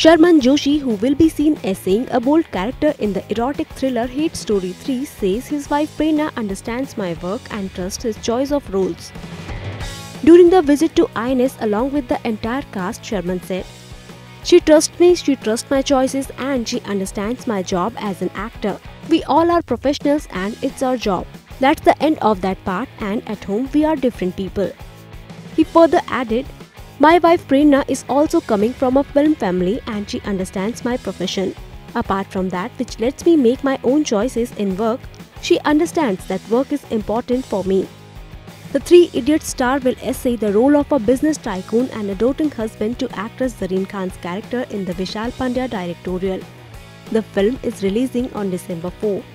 Sharman Joshi, who will be seen essaying a bold character in the erotic thriller Hate Story 3, says his wife Prina understands my work and trusts his choice of roles. During the visit to IANS along with the entire cast, Sharman said, "She trusts me, she trusts my choices and she understands my job as an actor. We all are professionals and it's our job. That's the end of that part, and at home we are different people." He further added, "My wife Prerna is also coming from a film family and she understands my profession. Apart from that, which lets me make my own choices in work, she understands that work is important for me." The Three Idiots star will essay the role of a business tycoon and a doting husband to actress Sareen Khan's character in the Vishal Pandya directorial. The film is releasing on December 4.